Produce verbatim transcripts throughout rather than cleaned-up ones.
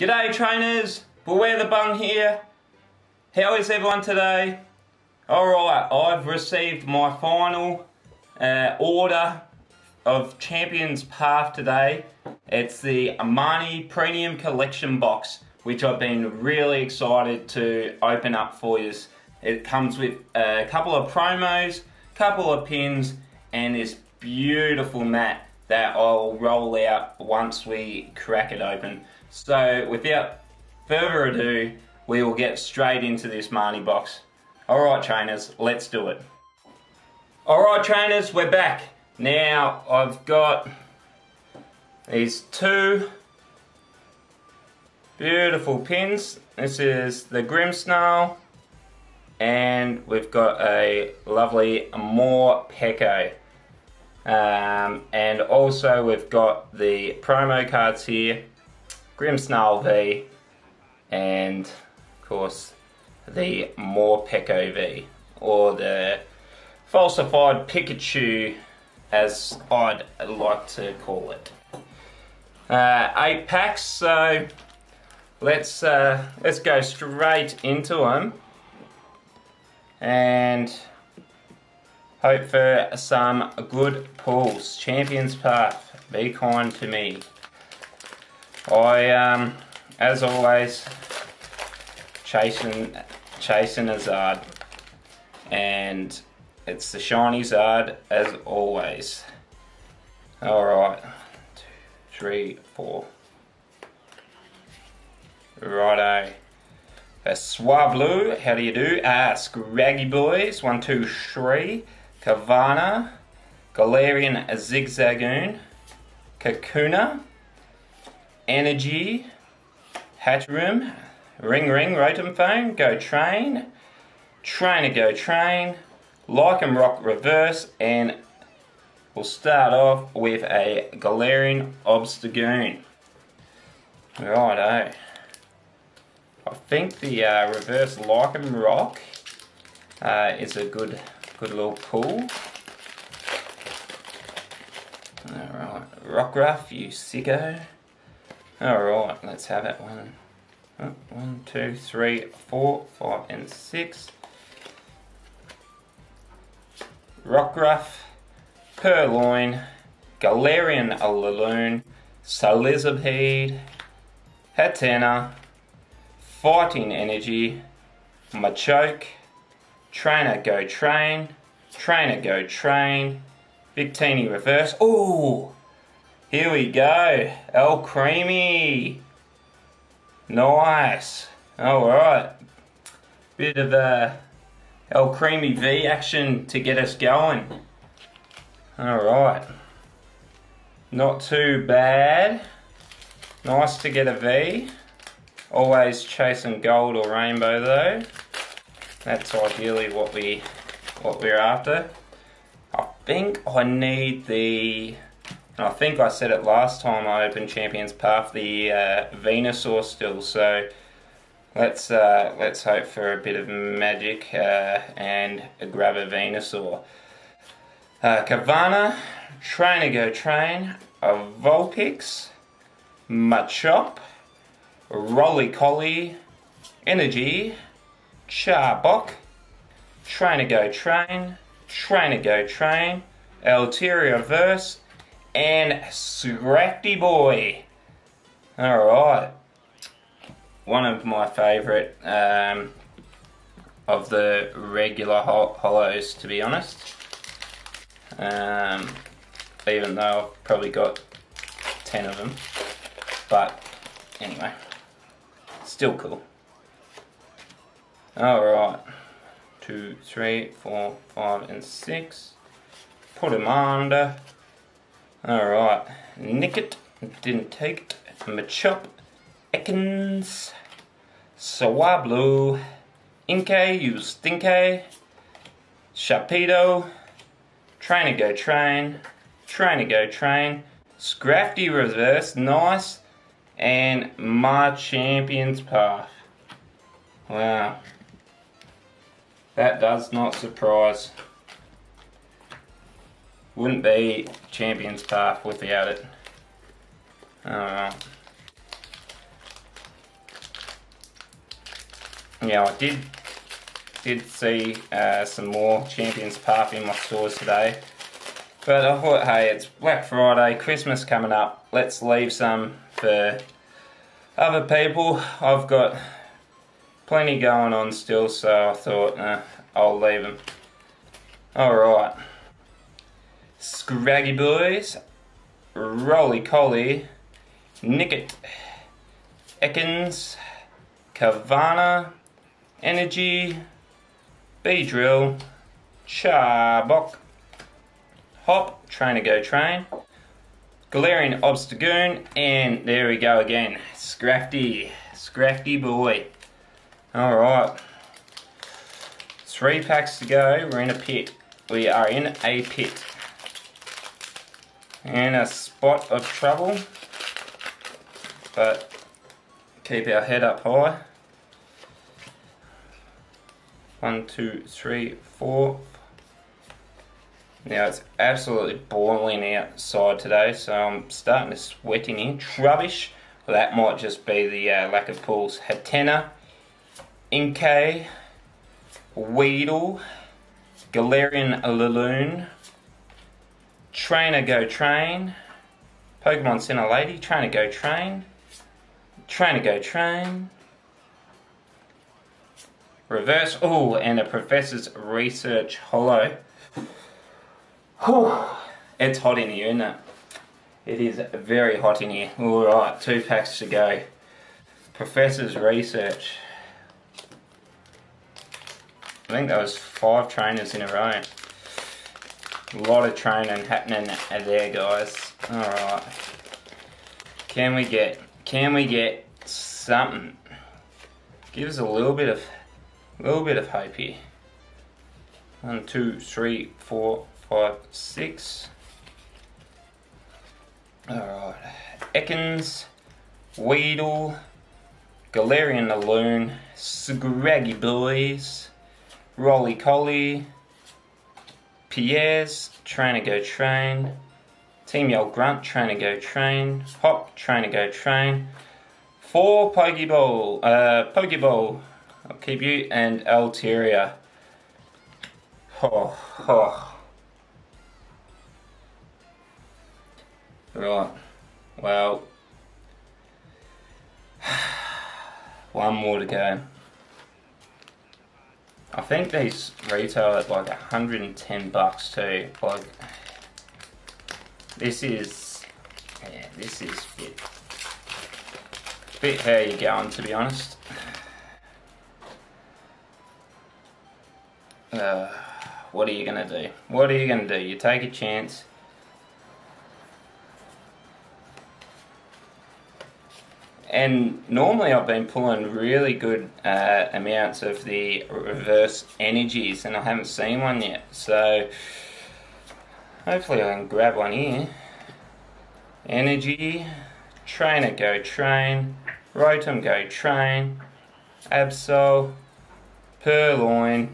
G'day trainers, Bewear_TheBung here. How is everyone today? Alright, I've received my final uh, order of Champions Path today. It's the Amani Premium Collection Box, which I've been really excited to open up for you. It comes with a couple of promos, couple of pins, and this beautiful mat that I'll roll out once we crack it open. So without further ado, we will get straight into this Marnie box. Alright trainers, let's do it. Alright trainers, we're back. Now I've got these two beautiful pins. This is the Grimmsnarl, and we've got a lovely Morpeko. Um, and also we've got the promo cards here, Grimmsnarl V, and of course the Morpeko V, or the Falsified Pikachu as I'd like to call it. Uh, eight packs, so let's, uh, let's go straight into them and hope for some good pulls. Champions Path, be kind to me. I, um, as always, chasing, chasing a Zard, and it's the shiny Zard as always. All right, two, three, four. Righto. A Swablu, how do you do? Ah, Scraggy boys, one, two, three. Kavana, Galarian Zigzagoon, Kakuna, Energy, Hatchroom, Ring Ring, Rotom Phone, Go Train, Trainer Go Train, Lycanroc Reverse, and we'll start off with a Galarian Obstagoon. Righto. I think the uh, reverse Lycanroc uh, is a good Good little pull. Alright, Rockruff, you sicko. Alright, let's have it. One, one, two, three, four, five, and six. Rockruff, Purloin, Galarian Lalune, Salazzle, Hatenna, Fighting Energy, Machop, Trainer Go Train, Trainer Go Train, Victini Reverse. Oh, here we go, Alcremie. Nice. All right, bit of a Alcremie V action to get us going. All right, not too bad. Nice to get a V. Always chasing gold or rainbow though. That's ideally what we what we're after. I think I need the, and I think I said it last time I opened Champions Path, the uh, Venusaur still. So let's uh, let's hope for a bit of magic uh, and grab a Venusaur. Uh, Kavana, Trainer Go Train, a Vulpix, Machop, Rolly Collie, Energy, Charbok, Trainer Go Train, Trainer Go Train, Alteria Reverse, and Scrafty Boy. Alright, one of my favourite um, of the regular hol hollows, to be honest. Um, even though I've probably got ten of them. But anyway, still cool. Alright, two, three, four, five, and six. Put him under. Alright, Nickit, didn't take it. Machop, Ekans, Swablu, Inke, you stinke, Sharpedo, Trainer Go Train, Trainer Go Train, Scrafty Reverse, nice, and my Champions Path. Wow. That does not surprise. Wouldn't be Champions Path without it. Alright. Now I did did see uh, some more Champions Path in my stores today, but I thought, hey, it's Black Friday, Christmas coming up, let's leave some for other people. I've got plenty going on still, so I thought uh, I'll leave them. Alright, Scraggy Boys, Rolly Collie, Nickit, Ekans, Kavana, Energy, B-Drill, Charbok, Hop, Train to Go Train, Galarian Obstagoon, and there we go again, Scrafty, Scrafty boy. Alright, three packs to go, we're in a pit, we are in a pit, in a spot of trouble, but keep our head up high. One, two, three, four. Now it's absolutely boiling outside today, so I'm starting to sweat in here. Rubbish. Well, that might just be the uh, lack of pulls. Hatenna, Inkay, Weedle, Galarian Lalune, Trainer Go Train, Pokemon Center Lady, Trainer Go Train, Trainer Go Train, Reverse, oh, and a Professor's Research Holo. Whew. It's hot in here, isn't it? It is very hot in here. Alright, two packs to go. Professor's Research. I think that was five trainers in a row. A lot of training happening there, guys. Alright. Can we get, can we get something? Give us a little bit of, a little bit of hope here. One, two, three, four, five, six. Alright. Ekans, Weedle, Galarian Lalune, Scraggy Boys, Rolly Collie, Pierre's, Trainer Go Train, Team Yell Grunt, Trainer Go Train, Hop, Trainer Go Train, four Pokeball, uh, Pokeball, I'll keep you, and Alteria. Oh, oh. Right, well, one more to go. I think these retail at like a hundred and ten bucks too. Like, this is, yeah, this is a bit, bit how you going, to be honest. Uh, what are you gonna do? What are you gonna do? You take a chance. And normally I've been pulling really good uh, amounts of the reverse energies, and I haven't seen one yet, so hopefully I can grab one here. Energy, Trainer Go Train, Rotom Go Train, Absol, Purloin,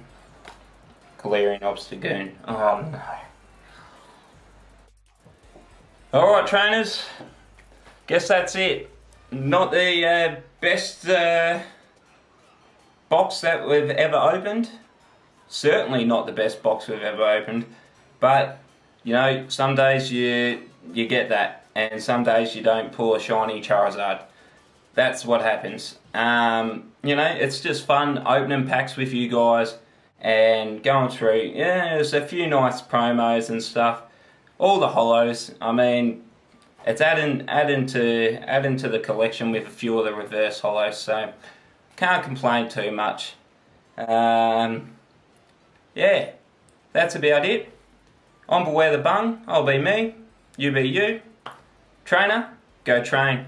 Galarian Obstagoon. Oh no. Alright trainers, guess that's it. Not the uh, best uh, box that we've ever opened. Certainly not the best box we've ever opened. But, you know, some days you you get that. And some days you don't pull a shiny Charizard. That's what happens. Um, you know, it's just fun opening packs with you guys. And going through. Yeah, there's a few nice promos and stuff. All the holos. I mean... It's adding, adding, to, adding to the collection with a few of the reverse holos, so can't complain too much. Um, yeah, that's about it. I'm Bewear_TheBung, I'll be me, you be you. Trainer, go train.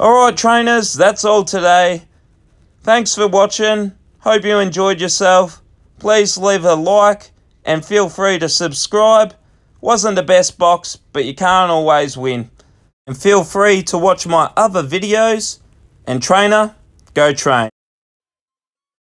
Alright trainers, that's all today. Thanks for watching, hope you enjoyed yourself. Please leave a like and feel free to subscribe. Wasn't the best box, but you can't always win. And feel free to watch my other videos. And trainer, go train.